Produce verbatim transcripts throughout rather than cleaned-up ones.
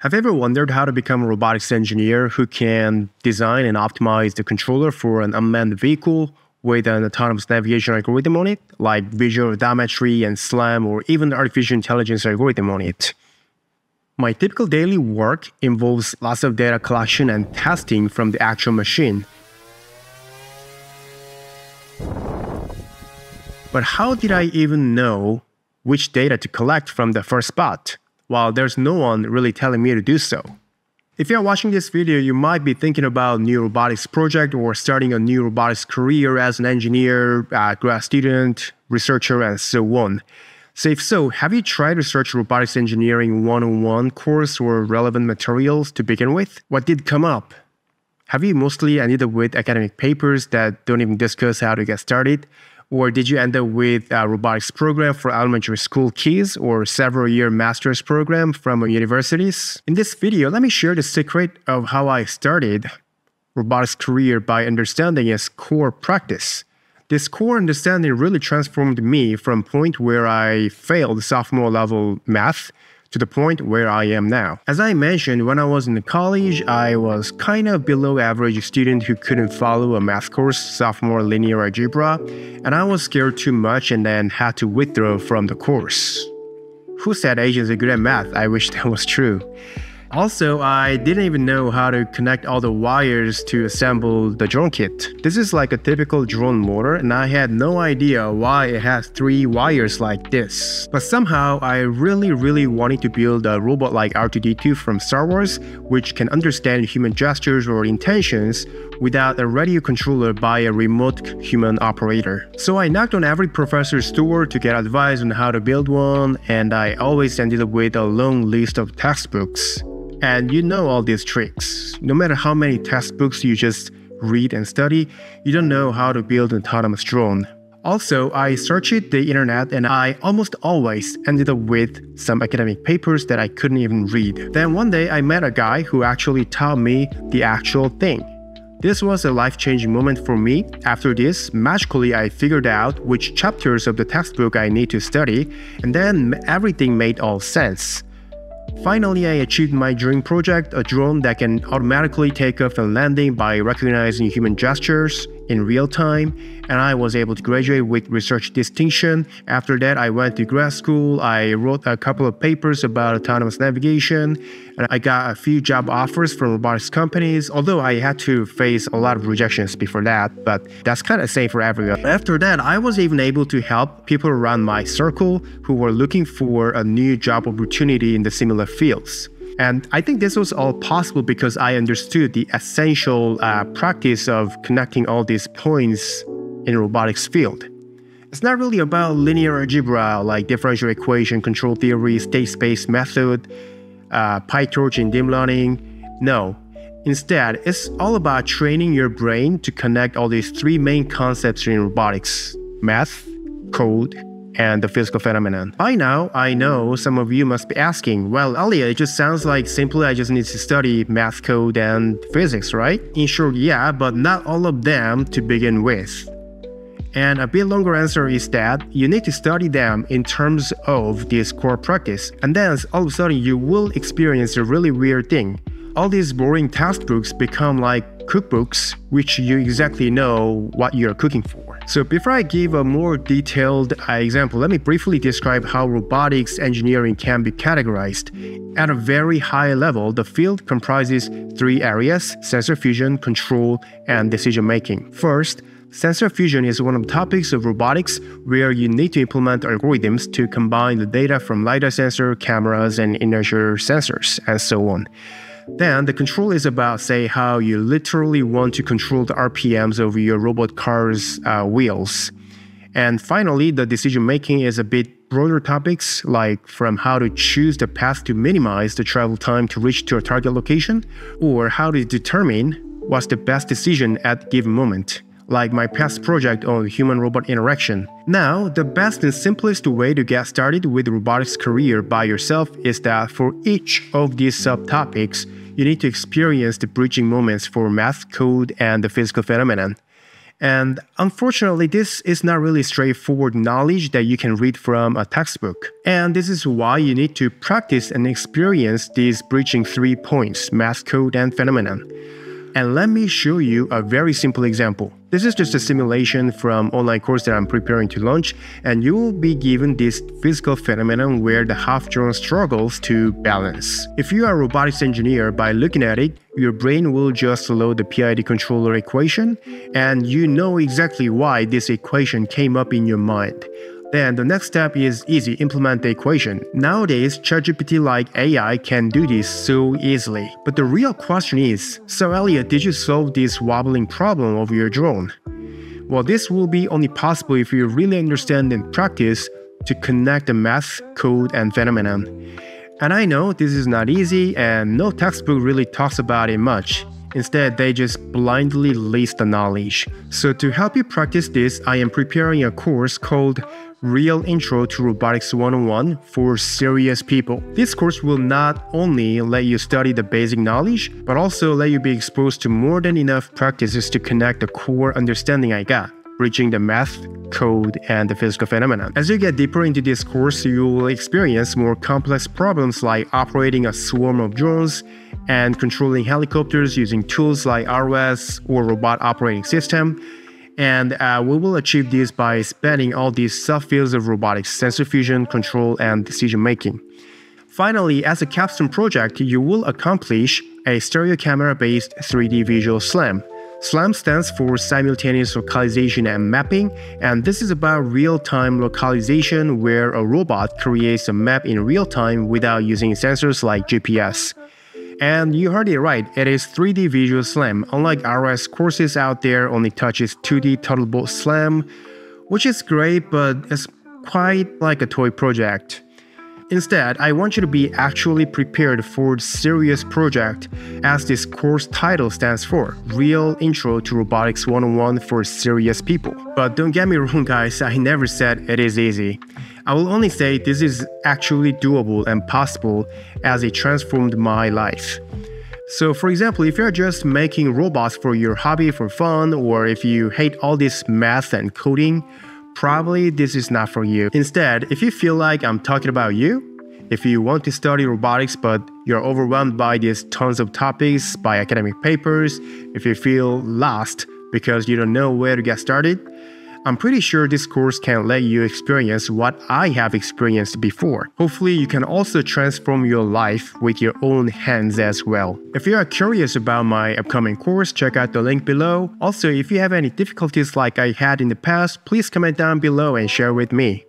Have you ever wondered how to become a robotics engineer who can design and optimize the controller for an unmanned vehicle with an autonomous navigation algorithm on it, like visual odometry and SLAM, or even the artificial intelligence algorithm on it? My typical daily work involves lots of data collection and testing from the actual machine. But how did I even know which data to collect from the first spot? While there's no one really telling me to do so. If you're watching this video, you might be thinking about a new robotics project or starting a new robotics career as an engineer, uh, grad student, researcher, and so on. So if so, have you tried to search robotics engineering one oh one course or relevant materials to begin with? What did come up? Have you mostly ended up with academic papers that don't even discuss how to get started? Or did you end up with a robotics program for elementary school kids or several-year master's program from universities? In this video, let me share the secret of how I started robotics career by understanding its core practice. This core understanding really transformed me from point where I failed sophomore level math to the point where I am now. As I mentioned, when I was in college, I was kind of below average student who couldn't follow a math course, sophomore linear algebra, and I was scared too much and then had to withdraw from the course. Who said Asians are good at math? I wish that was true. Also, I didn't even know how to connect all the wires to assemble the drone kit. This is like a typical drone motor, and I had no idea why it has three wires like this. But somehow, I really really wanted to build a robot like R two D two from Star Wars, which can understand human gestures or intentions without a radio controller by a remote human operator. So I knocked on every professor's door to get advice on how to build one, and I always ended up with a long list of textbooks. And you know all these tricks. No matter how many textbooks you just read and study, you don't know how to build an autonomous drone. Also, I searched the internet and I almost always ended up with some academic papers that I couldn't even read. Then one day I met a guy who actually taught me the actual thing. This was a life-changing moment for me. After this, magically I figured out which chapters of the textbook I need to study, and then everything made all sense. Finally, I achieved my dream project, a drone that can automatically take off and landing by recognizing human gestures in real time, and I was able to graduate with research distinction. After that, I went to grad school, I wrote a couple of papers about autonomous navigation, and I got a few job offers from robotics companies, although I had to face a lot of rejections before that, but that's kind of same for everyone. After that, I was even able to help people around my circle who were looking for a new job opportunity in the similar fields. And I think this was all possible because I understood the essential uh, practice of connecting all these points in robotics field. It's not really about linear algebra like differential equation, control theory, state space method, uh, PyTorch and dim learning. No. Instead, it's all about training your brain to connect all these three main concepts in robotics: math, code, and the physical phenomenon. By now, I know some of you must be asking, well, Elliot, it just sounds like simply I just need to study math, code, and physics, right? In short, yeah, but not all of them to begin with. And a bit longer answer is that you need to study them in terms of this core practice, and then all of a sudden you will experience a really weird thing. All these boring textbooks become like cookbooks, which you exactly know what you're cooking for. So before I give a more detailed example, let me briefly describe how robotics engineering can be categorized. At a very high level, the field comprises three areas: sensor fusion, control, and decision making. First, sensor fusion is one of the topics of robotics where you need to implement algorithms to combine the data from LiDAR sensor, cameras, and inertial sensors, and so on. Then, the control is about, say, how you literally want to control the R P Ms of your robot car's uh, wheels. And finally, the decision-making is a bit broader topics, like from how to choose the path to minimize the travel time to reach to a target location, or how to determine what's the best decision at a given moment, like my past project on human-robot interaction. Now, the best and simplest way to get started with robotics career by yourself is that for each of these subtopics, you need to experience the bridging moments for math, code, and the physical phenomenon. And unfortunately, this is not really straightforward knowledge that you can read from a textbook. And this is why you need to practice and experience these bridging three points, math, code, and phenomenon. And let me show you a very simple example. This is just a simulation from online course that I'm preparing to launch, and you will be given this physical phenomenon where the half drone struggles to balance. If you are a robotics engineer, by looking at it, your brain will just load the P I D controller equation, and you know exactly why this equation came up in your mind. Then the next step is easy, implement the equation. Nowadays, ChatGPT-like A I can do this so easily. But the real question is, so Elliot, did you solve this wobbling problem of your drone? Well, this will be only possible if you really understand and practice to connect the math, code, and phenomenon. And I know this is not easy, and no textbook really talks about it much. Instead, they just blindly list the knowledge. So to help you practice this, I am preparing a course called Real Intro to Robotics one oh one for Serious People. This course will not only let you study the basic knowledge, but also let you be exposed to more than enough practices to connect the core understanding I got, bridging the math, code, and the physical phenomenon. As you get deeper into this course, you will experience more complex problems like operating a swarm of drones and controlling helicopters using tools like R O S or robot operating system. And uh, we will achieve this by spanning all these subfields of robotics, sensor fusion, control, and decision making. Finally, as a capstone project, you will accomplish a stereo camera-based three D visual SLAM. SLAM stands for Simultaneous Localization and Mapping, and this is about real-time localization where a robot creates a map in real time without using sensors like G P S. And you heard it right, it is three D visual SLAM. Unlike R S courses out there, only touches two D TurtleBot SLAM, which is great, but it's quite like a toy project. Instead, I want you to be actually prepared for serious project, as this course title stands for, Real Intro to Robotics one oh one for Serious People. But don't get me wrong guys, I never said it is easy. I will only say this is actually doable and possible, as it transformed my life. So for example, if you're just making robots for your hobby for fun, or if you hate all this math and coding, probably this is not for you. Instead, if you feel like I'm talking about you, if you want to study robotics but you're overwhelmed by these tons of topics, by academic papers, if you feel lost because you don't know where to get started, I'm pretty sure this course can let you experience what I have experienced before. Hopefully, you can also transform your life with your own hands as well. If you are curious about my upcoming course, check out the link below. Also, if you have any difficulties like I had in the past, please comment down below and share with me.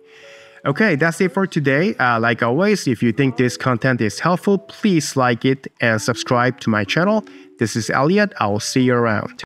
Okay, that's it for today. Uh, like always, if you think this content is helpful, please like it and subscribe to my channel. This is Elliot. I'll see you around.